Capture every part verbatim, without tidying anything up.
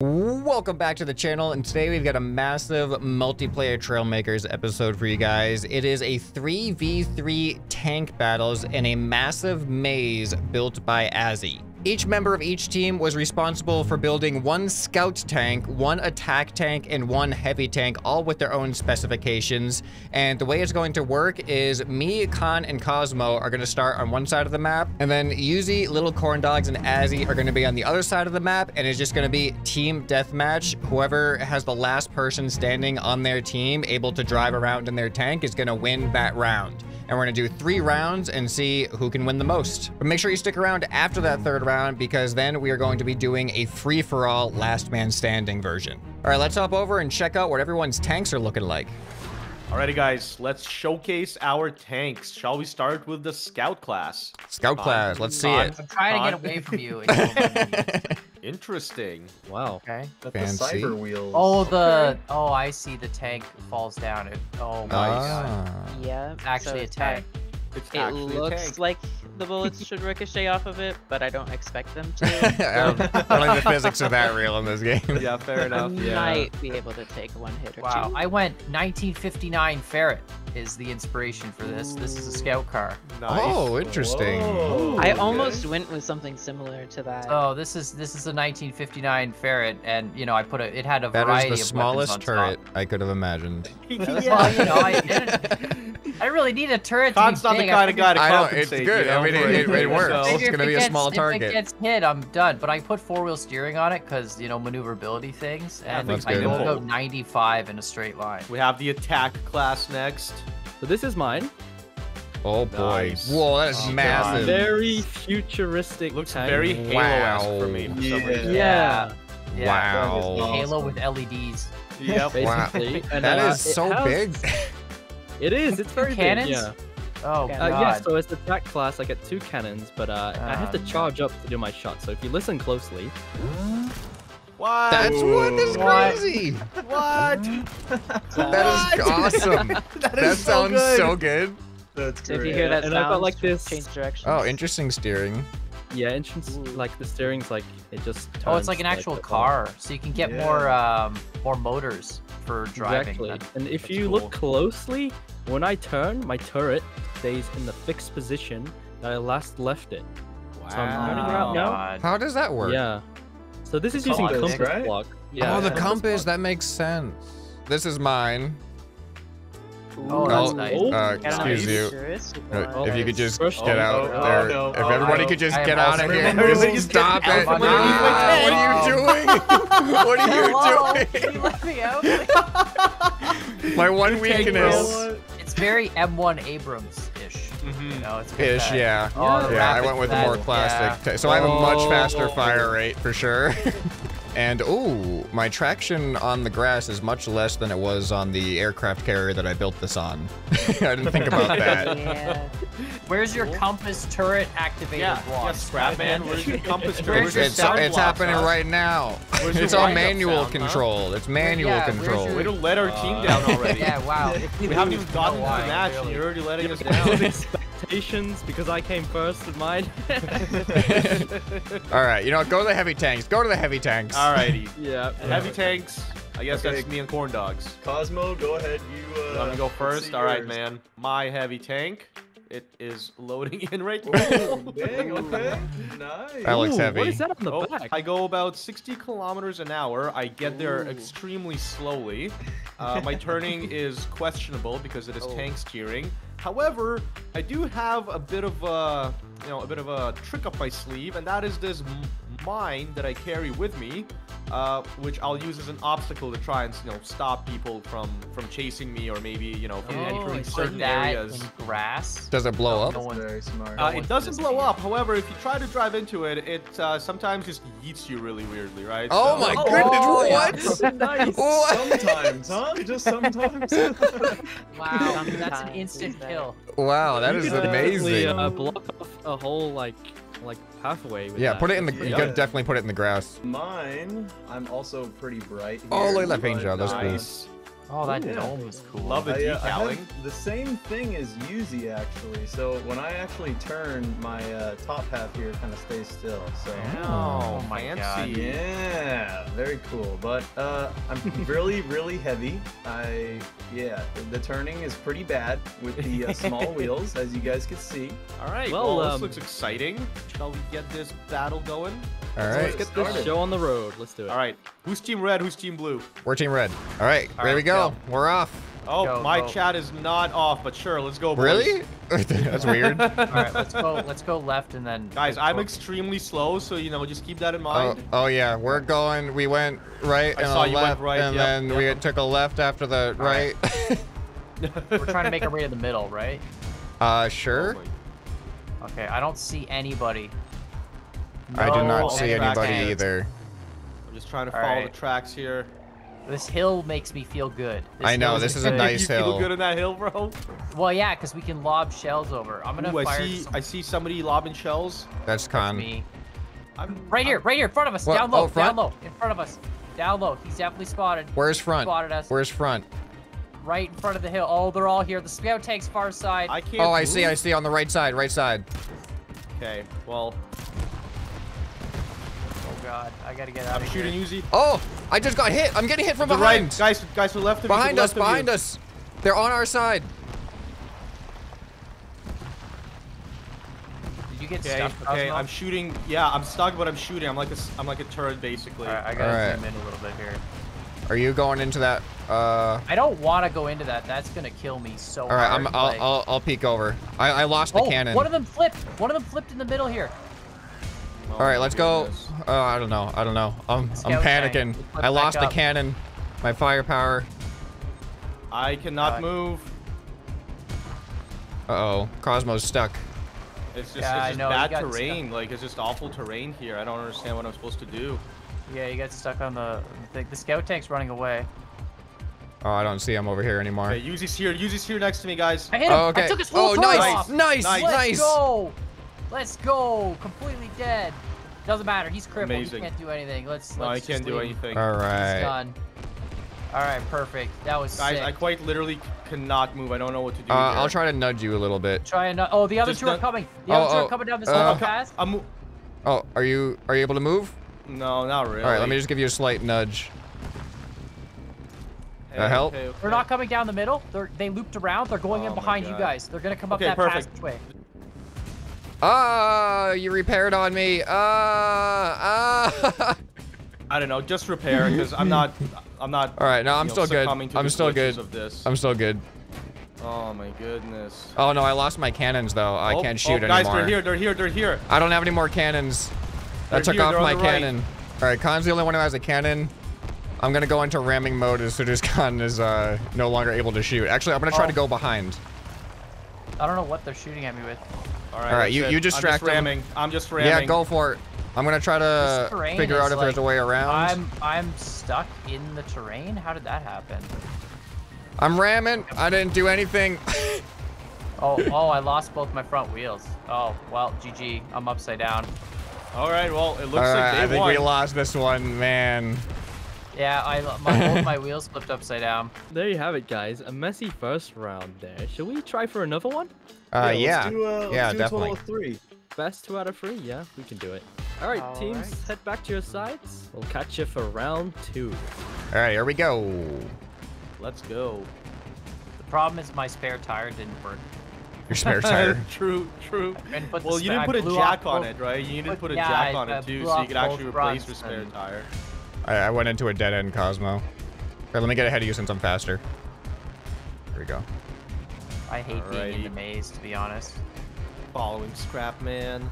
Welcome back to the channel, and today we've got a massive multiplayer Trailmakers episode for you guys. It is a three v three tank battles in a massive maze built by Azi. Each member of each team was responsible for building one scout tank, one attack tank, and one heavy tank, all with their own specifications. And the way it's going to work is me, Kan, and Cosmo are going to start on one side of the map, and then Yzuei, LittleCornDogs, and Azi are going to be on the other side of the map, and it's just going to be team deathmatch. Whoever has the last person standing on their team able to drive around in their tank is going to win that round. And we're going to do three rounds and see who can win the most. But make sure you stick around after that third round, because then we are going to be doing a free-for-all last man standing version. All right, let's hop over and check out what everyone's tanks are looking like. Alrighty, guys, let's showcase our tanks. Shall we start with the scout class? Scout class, let's see it. I'm trying to get away from you. Interesting. Wow. Okay. Got the cyber wheels. Oh, the oh, I see. The tank falls down. It, oh my ah. god. Yeah. Actually, so a tank. It's it looks like the bullets should ricochet off of it, but I don't expect them to. So. I don't think the physics are that real in this game. Yeah, fair enough. You yeah. might be able to take one hit or wow. two. Wow, I went nineteen fifty-nine Ferret is the inspiration for this. Ooh. This is a scout car. Nice. Oh, interesting. Ooh, I okay. almost went with something similar to that. Oh, this is this is a nineteen fifty-nine Ferret, and you know I put a, it had a that variety of That is the smallest turret top. I could have imagined. yeah. Well, you know, I didn't. I really need a turret. Con's not the kind of guy to compensate. I know, it's good. You know? I mean, it, it, it works. So, it's going to be a small target. If it gets hit, I'm done. But I put four-wheel steering on it because, you know, maneuverability things. And I can go ninety-five in a straight line. We have the attack class next. So this is mine. Oh, boy. Nice. Whoa, that is oh, massive. God. Very futuristic. Looks tank. very Halo-esque wow. for me. For yeah. yeah. yeah. Wow. So awesome. Halo with L E Ds. Yep. Wow. And that uh, is so big. It is. It's very cannons. Big, yeah. Oh god. Uh, yeah. So it's the attack class. I get two cannons, but uh, um, I have to charge up to do my shot. So if you listen closely. What? That's what is crazy. What? what? That is awesome. that, is that sounds so good. So good. That's great. If you hear that and sound, I've got like this. Change direction. Oh, interesting steering. Yeah, entrance like the steering's like it just. Turns, oh, it's like an actual like, car, oh. so you can get yeah. more um, more motors for driving. Exactly. That, and if you cool. look closely, when I turn, my turret stays in the fixed position that I last left it. Wow. So I'm turning around now. How does that work? Yeah. So this is it's using the compass right? block. Yeah. Oh, the compass. compass that makes sense. This is mine. Oh, that's oh, nice. Uh, excuse you. Serious? No, oh, if you could just oh, get out no, there. No, if oh, everybody no. could just I get out of here. Just stop it. What are you doing? What are you doing? You let me out. My one weakness. It's very M one Abrams-ish. Mm-hmm. You know, it's ish, yeah. Oh, yeah, I went with a more classic. Yeah. So oh, I have a much faster fire rate for sure. And, ooh, my traction on the grass is much less than it was on the aircraft carrier that I built this on. I didn't think about that. Yeah. Where's your compass turret activated yeah. block? Yeah, ScrapMan, where's your compass turret? Where's your it's sound it's block, happening huh? right now. It's all manual sound, control. Huh? It's manual yeah, control. Your... Way to let our team down already. yeah, wow. We haven't even gotten to the match, really. and you're already letting us down. Because I came first with mine. All right, you know, go to the heavy tanks. Go to the heavy tanks. All righty. Yeah. Heavy tanks. I guess okay. that's me and Corndogs. Cosmo, go ahead. You uh, want to go first? All right, yours. man. My heavy tank. It is loading in right now. Oh, dang, okay. Nice. That looks heavy. What is that on the oh, back? I go about sixty kilometers an hour. I get Ooh. there extremely slowly. Uh, my turning is questionable because it is oh. tank steering. However, I do have a bit of a, you know, a bit of a trick up my sleeve, and that is this mine that I carry with me, uh, which I'll use as an obstacle to try and, you know, stop people from from chasing me, or maybe, you know, from oh, entering certain that areas. In grass. Does it blow no, up? No one, very smart. Uh, no it doesn't blow up. However, if you try to drive into it, it uh, sometimes just yeets you really weirdly, right? Oh so, my oh, goodness! What? nice. what? Sometimes, huh? Just sometimes. wow, that's an instant. Hill. Wow, that you is amazing. Uh, block off a whole like like pathway. With yeah, that. put it in the. Yeah. You gotta definitely put it in the grass. Mine. I'm also pretty bright. Here, oh, look at that paint job. That's nice. Cool. Oh, that yeah. dome is cool. Love I, the decaling. Uh, the same thing as Yzuei, actually. So when I actually turn, my uh, top half here kind of stays still. So. Oh, my fancy. God. Yeah, very cool. But uh, I'm really, really heavy. I yeah, the turning is pretty bad with the uh, small wheels, as you guys can see. All right. Well, well um, this looks exciting. Shall we get this battle going? All right. So let's get this show on the road. Let's do it. All right. Who's team red? Who's team blue? We're team red. All right. All there right, we go. go. We're off. Oh, go, my go. chat is not off, but sure. Let's go, boys. Really? That's weird. All right. Let's go. Let's go left and then. Guys, I'm forward. extremely slow, so you know, just keep that in mind. Oh, oh yeah, we're going. We went right I and saw a you left, went right, and yep, then yep. we took a left after the All right. right. We're trying to make our way to the middle, right? Uh, sure. Oh, okay. I don't see anybody. No, I did not see anybody hands. either. I'm just trying to follow right. the tracks here. This hill makes me feel good. This I know, this is good. a nice you hill. You feel good in that hill, bro? Well, yeah, because we can lob shells over. I'm going to fire I see, I see somebody lobbing shells. That's Con. That's I'm, right I'm, here, right here, in front of us. What? Down low, oh, down low, in front of us. Down low, he's definitely spotted. Where's front? He spotted us. Where's front? Right in front of the hill. Oh, they're all here. The scout tank's far side. I can't oh, I move. see, I see, on the right side, right side. Okay, well... God, I gotta get out I'm of here. I'm shooting Uzi. Oh, I just got hit. I'm getting hit from the behind. Right. Guys, guys, to the left of behind us, behind us. They're on our side. Did you get okay, stuck? Okay, I'm shooting. Yeah, I'm stuck, but I'm shooting. I'm like a, I'm like a turret, basically. All right, I gotta right. zoom in a little bit here. Are you going into that? Uh... I don't want to go into that. That's gonna kill me so All right, hard. I'm, I'll, like... I'll, I'll peek over. I, I lost oh, the cannon. One of them flipped. One of them flipped in the middle here. Oh, all right, let's go. Uh, I don't know. I don't know. I'm, I'm panicking. I lost the cannon. My firepower. I cannot uh, move. Uh-oh. Cosmo's stuck. It's just, yeah, it's just bad terrain. Stuck. Like, it's just awful terrain here. I don't understand what I'm supposed to do. Yeah, you got stuck on the... The, the scout tank's running away. Oh, I don't see him over here anymore. Okay, Yuzi's here. Yuzi's here next to me, guys. I hit him. Oh, okay. I took his whole oh, nice. Off. Nice. Nice. Let's nice. go. Let's go! Completely dead. Doesn't matter. He's crippled. Amazing. He can't do anything. Let's. No, let's he can't do anything. All right. He's done. All right. Perfect. That was. Guys, sick. I quite literally cannot move. I don't know what to do. Uh, I'll try to nudge you a little bit. Try and. Oh, the other Just two are coming. The oh, other two oh, are coming down this uh, little path. I'm oh, are you are you able to move? No, not really. All right. Let me just give you a slight nudge. Hey, help. Okay, okay. They're not coming down the middle. They're they looped around. They're going oh in behind you guys. They're gonna come okay, up that perfect. passageway. Ah, uh, you repaired on me. Ah, uh, ah. Uh. I don't know. Just repair, because I'm not. I'm not. All right, no, I'm still good. I'm still good. I'm still good. Oh my goodness. Oh no, I lost my cannons though. I oh, can't shoot oh, guys, anymore. Guys, they're here. They're here. They're here. I don't have any more cannons. I took here, off my cannon. Right. All right, Khan's the only one who has a cannon. I'm gonna go into ramming mode as soon as Khan is uh no longer able to shoot. Actually, I'm gonna try oh. to go behind. I don't know what they're shooting at me with. All right, All right you, you distract I'm just ramming. Him. I'm just ramming. Yeah, go for it. I'm going to try to figure out if like, there's a way around. I'm I'm stuck in the terrain? How did that happen? I'm ramming. I didn't do anything. oh, oh, I lost both my front wheels. Oh, well, G G. I'm upside down. All right, well, it looks All right, like they I think won. we lost this one, man. Yeah, I, my, both my wheels flipped upside down. There you have it, guys. A messy first round there. Should we try for another one? Uh, yeah. Yeah, let's do, uh, let's yeah do definitely. Total three. Best two out of three. Yeah, we can do it. All right, All teams, right. head back to your sides. We'll catch you for round two. All right, here we go. Let's go. The problem is my spare tire didn't work. Your spare tire. True, true. Well, you didn't put a jack on it, right? You didn't put a jack on it, too, so you could actually replace your spare tire. I went into a dead end, Cosmo. All right, let me get ahead of you since I'm faster. Here we go. I hate Alrighty. being in the maze, to be honest. Following ScrapMan.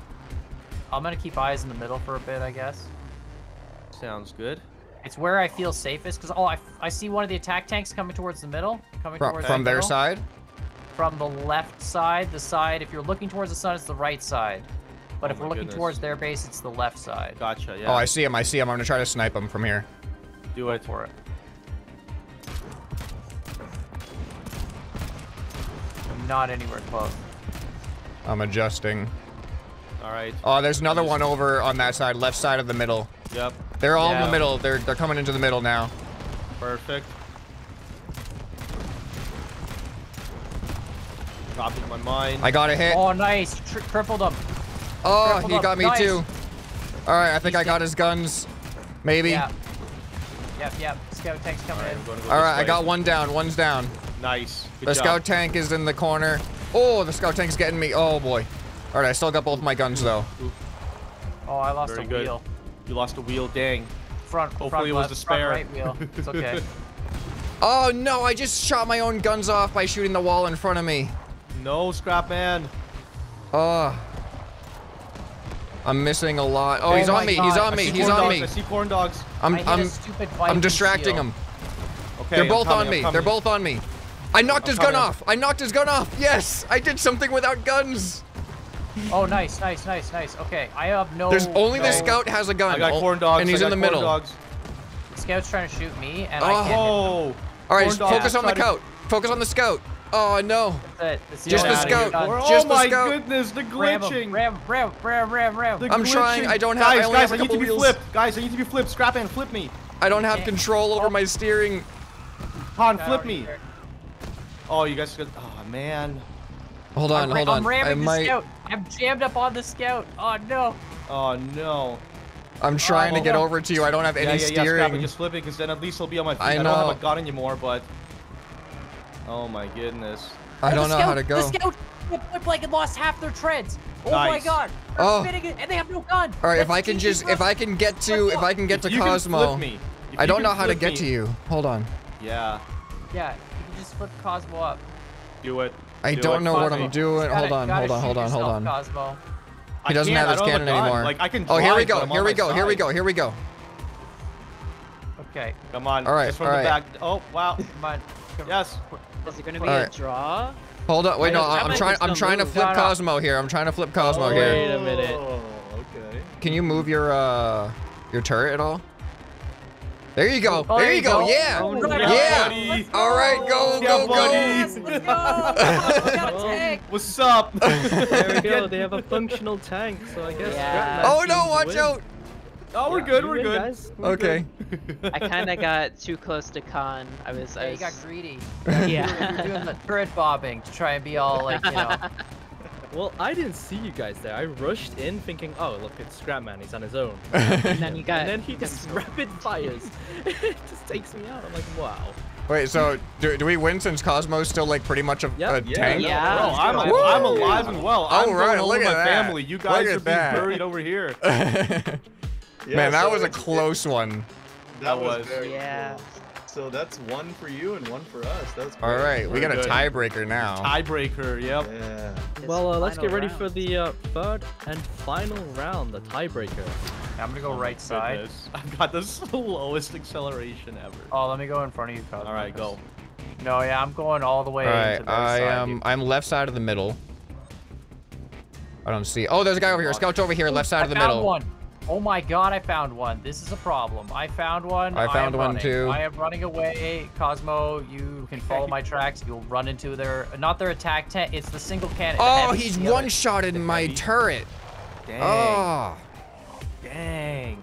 I'm gonna keep eyes in the middle for a bit, I guess. Sounds good. It's where I feel safest, because oh, I, I see one of the attack tanks coming towards the middle. Coming from, towards from the their middle. side? From the left side, the side. If you're looking towards the sun, it's the right side. But oh if we're looking goodness. towards their base, it's the left side. Gotcha, yeah. Oh, I see him, I see him. I'm gonna try to snipe him from here. Do it. Go for it. Not anywhere close. I'm adjusting. All right. Oh, there's another one over on that side, left side of the middle. Yep. They're all yeah. in the middle. They're they're coming into the middle now. Perfect. dropped into my mind. I got a hit. Oh, nice. Tri tripled him. Oh, tripled he up. got me nice. too. All right, I think He's I got dead. his guns. Maybe. Yeah. Yep, yep. Scout tank's coming All right, in. Go All right, way. I got one down. One's down. Nice. Good the job. Scout tank is in the corner. Oh, the scout tank's getting me. Oh, boy. All right, I still got both my guns, though. Oof. Oh, I lost Very a good. wheel. You lost a wheel, dang. Front, Hopefully front it was left, the spare. Front right wheel. It's okay. Oh, no, I just shot my own guns off by shooting the wall in front of me. No, Scrapman. Oh. I'm missing a lot. Oh, oh he's, on he's on me. He's on me. He's on me. I see corn dogs. I'm, I'm, I'm distracting him. Okay, They're both coming, on me. They're both on me. I knocked I'm his gun up. off. I knocked his gun off. Yes, I did something without guns. Oh, nice, nice, nice, nice. Okay, I have no. There's only no. the scout has a gun. I got corn dogs. And he's in the middle. Dogs. The scout's trying to shoot me, and oh. I can't hit him. All right, corn focus dogs. on the scout. Focus on the scout. Oh no! That's it. That's the Just the scout. Just oh my the scout. goodness, the glitching. Ram, ram, ram, ram, ram. I'm glitching. trying. I don't have. Guys, I, only guys, have I need to be wheels. flipped. Guys, I need to be flipped. Scrap and flip me. I don't have control over oh. my steering. Han, flip me. Either. Oh, you guys. Got, oh man. Hold on, I'm hold on. I'm ramming I the might... scout. I'm jammed up on the scout. Oh no. Oh no. I'm trying oh, to get no. over to you. I don't have yeah, any yeah, steering. Yeah, yeah, Scrap and just flip it, because then at least he'll be on my feet. I, I don't have a gun anymore, but. Oh my goodness. I don't know how to go. The scout flipped like and lost half their treads. Oh my god. Oh. And they have no gun. All right, if I can just if I can get to if I can get to Cosmo. I don't know how to get to you. Hold on. Yeah. Yeah, you can just flip Cosmo up. Do it. I don't know what I'm doing. Hold on, hold on, hold on, hold on. Cosmo. He doesn't have his cannon anymore. Like I can Oh, here we go. Here we go. Here we go. Here we go. Okay. Come on. All right. Just from the back. Oh, wow. Come on. Yes. Is it gonna be right. a draw? Hold up, wait, no, I'm, I'm trying. I'm trying to flip Cosmo here. I'm trying to flip Cosmo oh, here. Wait a minute. Okay. Can you move your uh your turret at all? There you go. Oh, there you go. go. Yeah. Oh, yeah. yeah. All right, go, go, go. Yes, let's go. What's up? There we go. They have a functional tank, so I guess. Yeah. Oh no! Watch win. out. Oh, we're yeah, good. We're win, good. We're okay. Good. I kind of got too close to Khan. I was. Yeah, I was... you got greedy. Yeah. You're doing the turret bobbing to try and be all like, you know. Well, I didn't see you guys there. I rushed in thinking, oh, look, it's Scrapman. He's on his own. And then you got. And then he just rapid fires. It just takes me out. I'm like, wow. Wait, so do, do we win since Cosmo's still like pretty much a, yep. a yeah, tank? Yeah. No, I'm, a, I'm alive and well. I'm all right. Look at my that. family. You guys are that. being buried over here. Yeah, Man, that so was a close did. one. That, that was, was very yeah. cool. So that's one for you and one for us. That's all right. We got good. a tiebreaker now. Tiebreaker. Yep. Yeah. Well, uh, let's get ready round. for the uh, third and final round, the tiebreaker. I'm gonna go oh right side. Goodness. I've got the slowest acceleration ever. Oh, let me go in front of you, Cosmo. All right, go. No, yeah, I'm going all the way. All right, into I side, am. Dude. I'm left side of the middle. I don't see. Oh, there's a guy over here. Scout's over here, left side I of the found middle. One. Oh my god, I found one. This is a problem. I found one. I found I one running. too. I am running away. Cosmo, you can follow my tracks. You'll run into their, not their attack tent. It's the single cannon. Oh, he's one-shotted my heavy. turret. Dang. Oh. Dang.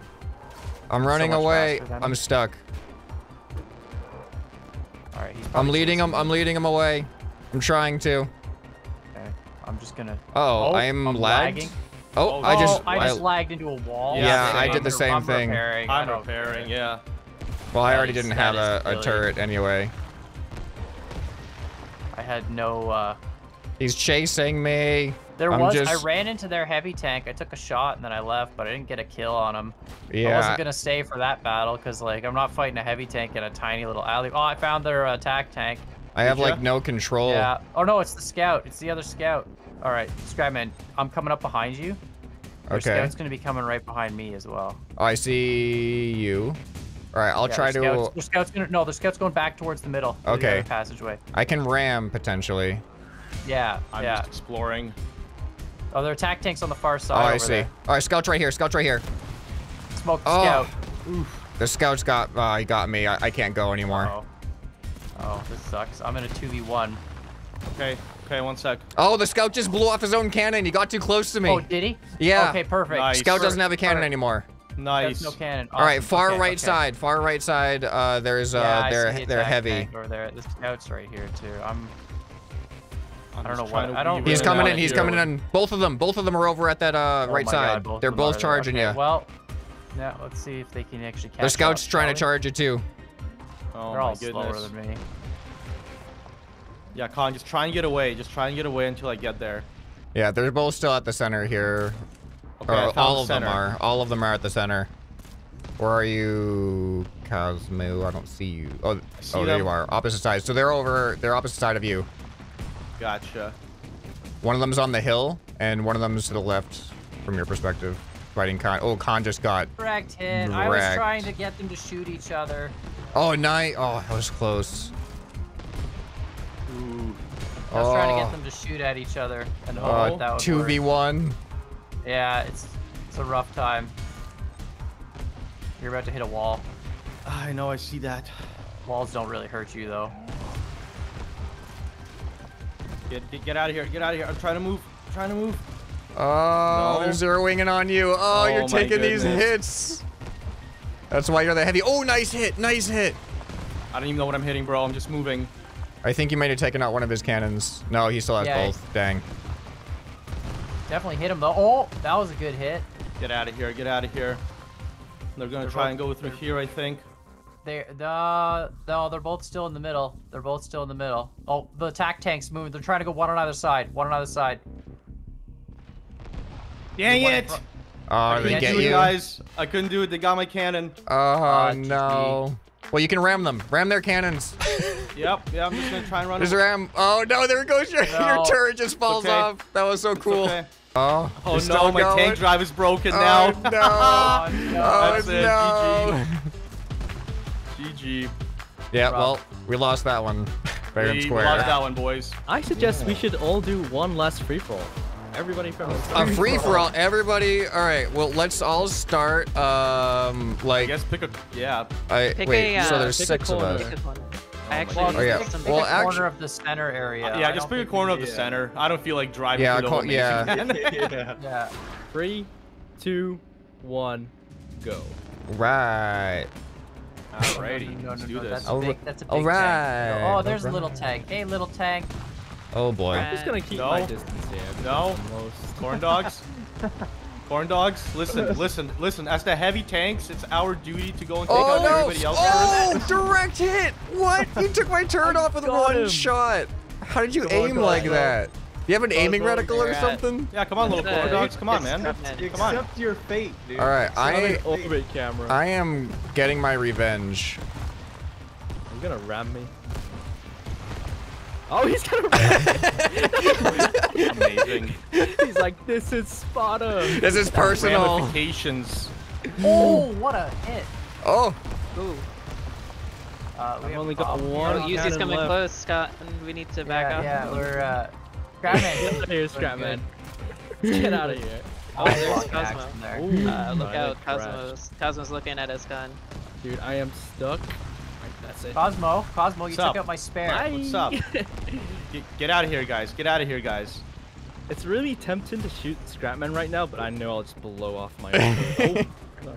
I'm running so away. I'm stuck. All right. He's I'm leading him. I'm leading him away. I'm trying to. Okay. I'm just gonna. Oh, oh I'm, I'm lagged. Lagging. Oh, oh, I just I just I, lagged into a wall. Yeah, yeah I did the same I'm thing. Repairing. I'm repairing, yeah. Well, I already didn't have a, a turret anyway. I had no. Uh... He's chasing me. There I'm was. Just... I ran into their heavy tank. I took a shot and then I left, but I didn't get a kill on him. Yeah. I wasn't gonna stay for that battle because, like, I'm not fighting a heavy tank in a tiny little alley. Oh, I found their uh, attack tank. I did have you? like no control. Yeah. Oh no, it's the scout. It's the other scout. All right, Scrapman, I'm coming up behind you. Your okay. Scout's gonna be coming right behind me as well. Oh, I see you. All right, I'll yeah, try the scout's, to. The scout's gonna no, the scout's going back towards the middle. Okay. The other passageway. I can ram potentially. Yeah. I'm yeah. just exploring. Oh, their attack tank's on the far side. Oh, I over see. There. All right, scout's right here. Scout's right here. Smoke the oh. scout. Oof. The scout's got. Uh, he got me. I, I can't go anymore. Uh-oh. Oh, this sucks. I'm in a two v one. Okay. Okay, one sec. Oh, the scout just blew off his own cannon. He got too close to me. Oh, did he? Yeah. Okay, perfect. Nice. Scout perfect. doesn't have a cannon perfect. anymore. Nice. That's no cannon. Awesome. All right, far okay, right okay. side. Far right side. Uh, there's uh, yeah, they're they're heavy. Over there, the scout's right here too. I'm. I'm I don't know why. I don't. He's really coming in. He's here. coming in. Both of them. Both of them are over at that uh, right oh side. God, both They're both charging okay, you. Well, now let's see if they can actually catch. Their scout's up, trying probably. to charge you too. Oh They're my all goodness. slower than me. Yeah, Con, just try and get away. Just try and get away until I get there. Yeah, they're both still at the center here. Okay, or, all the of center. them are. All of them are at the center. Where are you, Cosmo? I don't see you. Oh, see oh, there them. you are. Opposite side. So they're over. They're opposite side of you. Gotcha. One of them's on the hill, and one of them's to the left from your perspective. Fighting Con. Oh, Con just got wrecked. Hit. I was trying to get them to shoot each other. Oh, nice. Oh, that was close. Ooh. I was oh. trying to get them to shoot at each other. And oh, that was two v one. Work. Yeah, it's it's a rough time. You're about to hit a wall. I know, I see that. Walls don't really hurt you though. Get get, get out of here, get out of here. I'm trying to move, I'm trying to move. Oh, no. They're zeroing in on you. Oh, oh you're taking goodness. these hits. That's why you're that heavy. Oh, nice hit, nice hit. I don't even know what I'm hitting, bro. I'm just moving. I think you might have taken out one of his cannons. No, he still has yeah, both, he's... dang. Definitely hit him though. Oh, that was a good hit. Get out of here, get out of here. They're gonna they're try both, and go through here, I think. They're uh, no, they're both still in the middle. They're both still in the middle. Oh, the attack tank's moving. They're trying to go one on either side. One on either side. Dang it! Oh, they get you guys. I couldn't do it. They got my cannon. Oh uh, no! Well, you can ram them. Ram their cannons. Yep. Yeah, I'm just gonna try and run. Just ram. Oh no! There goes your no. your turret. Just falls okay. off. That was so cool. Okay. Oh, oh no, my going. tank drive is broken now. Oh, no. oh, no. oh That's no. It. G G. G G. Yeah, well, we lost that one. Fair and square. We lost that one, boys. I suggest yeah. we should all do one last free-for-all. Everybody from the start. A free-for-all. Everybody. All right, well, let's all start. Um, like, I guess pick a, yeah. I, pick wait, a, so there's pick six a of us. I actually oh, yeah. pick well, a corner actually, of the center area. Uh, yeah, I just pick a corner of the yeah. center. I don't feel like driving yeah, through the whole yeah. yeah. yeah. Three, two, one, go. Right. Alrighty, no, no, let's no, do no, this. That's a big, that's a big All right. tank. Oh, there's a right. little tank. Hey, little tank. Oh, boy. I'm just going to keep no. my distance here. No. Corn dogs. Corn dogs, listen, listen, listen. As the heavy tanks, it's our duty to go and take oh, out no. everybody else. Oh, first. direct hit! What? You took my turret off with one him. shot. How did you go aim on, like go. that? You have an go, aiming go, reticle or at. something? Yeah, come on, little corn dogs. Come on, man. Accept, come on. Accept your fate, dude. All right, I, ultimate camera. I am getting my revenge. Are you gonna ram me? Oh, he's gonna Amazing. He's like, this is spot on. This is personal. Ramifications. Oh, what a hit. Oh. Ooh. Uh, we I've only got oh, one. Yuzi's coming left. close, Scott, and we need to back yeah, up. Yeah, we're, uh... ScrapMan. Here's ScrapMan. Get out of here. Oh, there's Cosmo. There. Ooh, uh, look out, Cosmo's, Cosmo's looking at us, Con. Dude, I am stuck. That's it. Cosmo, Cosmo, you What's took up? out my spare. Bye. What's up? get, get out of here, guys. Get out of here, guys. It's really tempting to shoot Scrapman right now, but I know I'll just blow off my own. oh,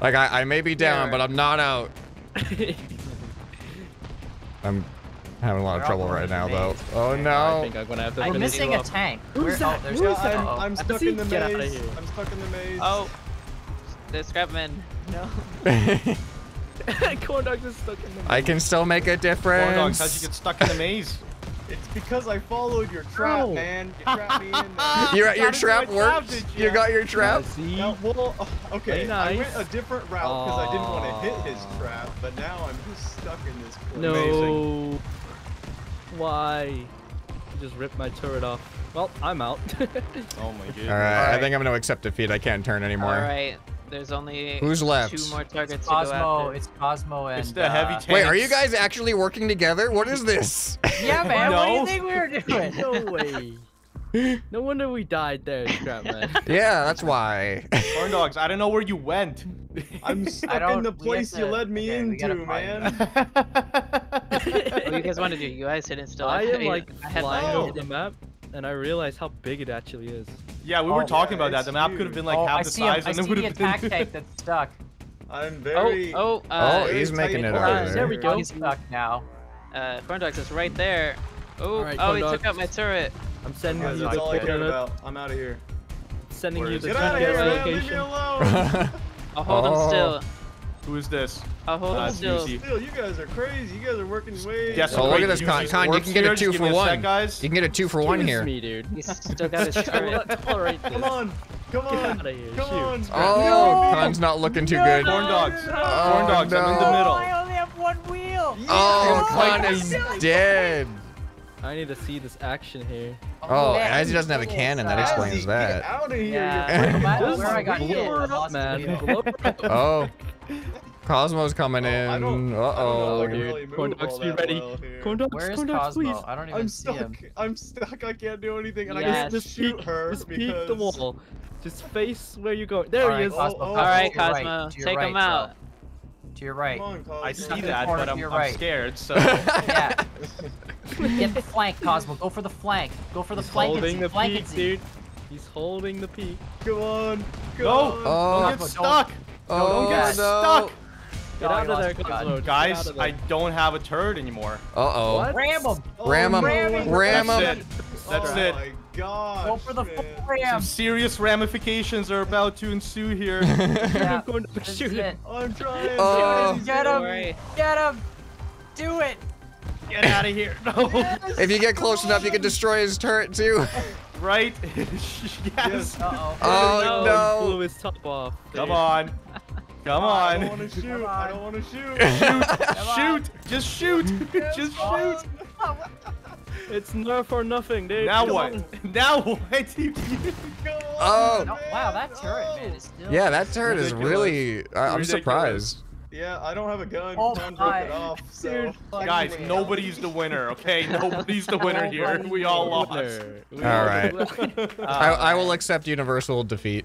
like, I, I may be down, yeah. but I'm not out. I'm having a lot We're of trouble right now, though. Oh, no. I think I'm gonna have to I'm missing a tank. Who's that? Who's that? I'm, I'm stuck in the maze. Get out of here. I'm stuck in the maze. Oh. There's Scrapman. No. Corn dogs is stuck in the maze. I can still make a difference. Corn dogs, how'd you get stuck in the maze? It's because I followed your trap, oh. man. You trapped me in there. Your, your trap worked? Trap, you? you got your trap? Yeah, no, well, okay, nice. I went a different route because I didn't want to hit his trap, but now I'm just stuck in this no. amazing. Why? You just ripped my turret off. Well, I'm out. Oh my goodness. All right, All right, I think I'm going to accept defeat. I can't turn anymore. All right. There's only Who's left? two more targets it's Cosmo, to go after. It's Cosmo and... It's the heavy tanks. Wait, are you guys actually working together? What is this? Yeah, man. No. What do you think we were doing? No way. No wonder we died there, Scrapman. Yeah, that's why. Corn dogs, I don't know where you went. I'm stuck in the place to, you led me okay, into, man. What do you guys want to do? You guys didn't still. I am, like, flying over the map, and I realize how big it actually is. Yeah, we oh, were talking yeah, about that. The map could have been like oh, half the size, and it would have been. I see the attack tank that's stuck. I'm very. Oh, oh, uh, oh he's making it. There. There we go. He's stuck now. Uh, Corn Dogs is right there. Oh, right, oh, he dog. took out my turret. I'm sending you the donut. I'm out of here. Sending you the donut location. I'll hold oh. him still. Who is this? I'll hold uh, him still. still. You guys are crazy. You guys are working way. Yes. Oh, look at this, Con. Con, you can get a two for one. Guys. You can get a two for one here. Me, dude. He's still got his turret. Come on. Come on. Come on. Oh, Con's not looking too good. Corn dogs. Corn dogs. I'm in the middle. I only have one wheel. Oh, Con is dead. I need to see this action here. Oh, Azi he doesn't have a cannon. That explains Azi, that. Get out of here! Yeah. Where I got hit, I lost, man. Oh, Cosmo's coming in. Uh oh, dude. Corndogs, be ready. Corndogs, Corndogs, please. I don't even I'm see stuck. him. I'm stuck. I can't do anything, and yes. I just shoot peek, her just because. Peek the wall. Just face where you go. There All he is. Right, Cosmo. All right, Cosmo, take him out. To your right. On, I see that, but I'm, I'm right. scared, so... yeah. Get the flank, Cosmo. Go for the flank. Go for the flank. He's holding the peak, dude. He's holding the peak. Come on. Go. No. Oh. Don't get stuck. Oh, don't get stuck. Get oh, out of there, Cosmo. Guys, there. I don't have a turret anymore. Uh-oh. Ram him. Ram him. Oh, ram him. That's it. Oh, gosh, go for the full ram. Some serious ramifications are about to ensue here. Yeah, I'm, to I'm trying. Uh, get him! Get him! Do it! Get out of here! No. Yes, if you get close enough, you can destroy his turret too. Right? Yes. yes. Uh oh. Oh no! He blew his top off. Come on! Come on! I don't want to shoot! I don't want to shoot! Shoot! Shoot! Just shoot! Just shoot! It's nerf or nothing, dude. Now Come what? On. Now what? Oh! No, wow, that turret, oh. man, is still... Yeah, that turret ridiculous. is really... I, I'm ridiculous. surprised. Yeah, I don't have a gun. Oh, Don broke it off, so... Guys, nobody's the winner, okay? Nobody's the winner here. We all lost. Alright. I, I will accept universal defeat.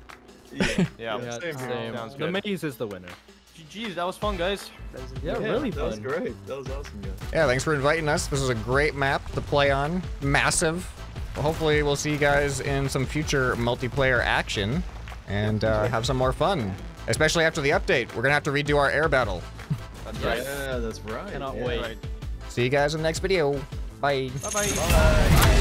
Yeah, yeah. yeah same same. Sounds good. The maze is the winner. G Gs, that was fun, guys. That was yeah, yeah, really that fun. That was great. That was awesome, guys. Yeah, thanks for inviting us. This was a great map to play on. Massive. Well, hopefully, we'll see you guys in some future multiplayer action and uh, have some more fun. Especially after the update. We're going to have to redo our air battle. That's right. Yeah, that's right. Cannot yeah. wait. See you guys in the next video. Bye. Bye-bye. Bye. Bye. Bye.